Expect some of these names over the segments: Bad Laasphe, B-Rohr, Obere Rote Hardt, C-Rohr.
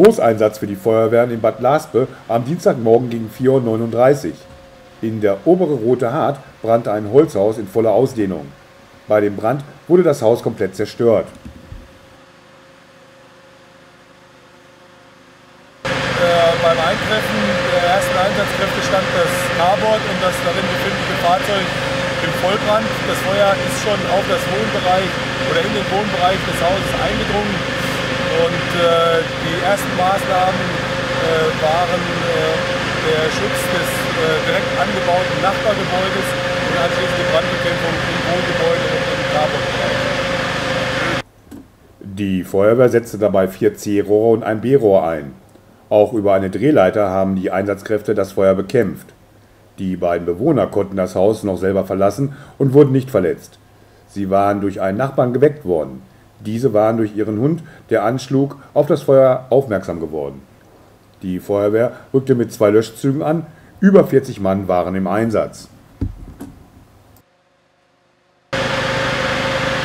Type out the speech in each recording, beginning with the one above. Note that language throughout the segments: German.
Großeinsatz für die Feuerwehren in Bad Laasphe am Dienstagmorgen gegen 4:39 Uhr. In der Obere Rote Hardt brannte ein Holzhaus in voller Ausdehnung. Bei dem Brand wurde das Haus komplett zerstört. Beim Eintreffen der ersten Einsatzkräfte stand das Carport und das darin befindliche Fahrzeug im Vollbrand. Das Feuer ist schon auf das Wohnbereich oder in den Wohnbereich des Hauses eingedrungen. Und die ersten Maßnahmen waren der Schutz des direkt angebauten Nachbargebäudes und anschließend die Brandbekämpfung im Wohngebäude und im Carportbereich. Die Feuerwehr setzte dabei 4 C-Rohre und ein B-Rohr ein. Auch über eine Drehleiter haben die Einsatzkräfte das Feuer bekämpft. Die beiden Bewohner konnten das Haus noch selber verlassen und wurden nicht verletzt. Sie waren durch einen Nachbarn geweckt worden. Diese waren durch ihren Hund, der anschlug, auf das Feuer aufmerksam geworden. Die Feuerwehr rückte mit 2 Löschzügen an. Über 40 Mann waren im Einsatz.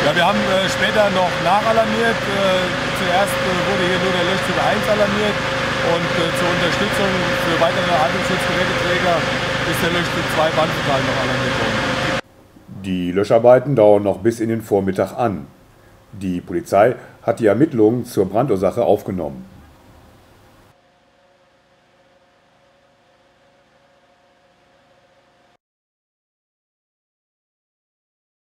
Ja, wir haben später noch nachalarmiert. Zuerst wurde hier nur der Löschzug 1 alarmiert. Und zur Unterstützung für weitere Atemschutzgeräteträger ist der Löschzug 2 Bandmetall noch alarmiert worden. Die Löscharbeiten dauern noch bis in den Vormittag an. Die Polizei hat die Ermittlungen zur Brandursache aufgenommen.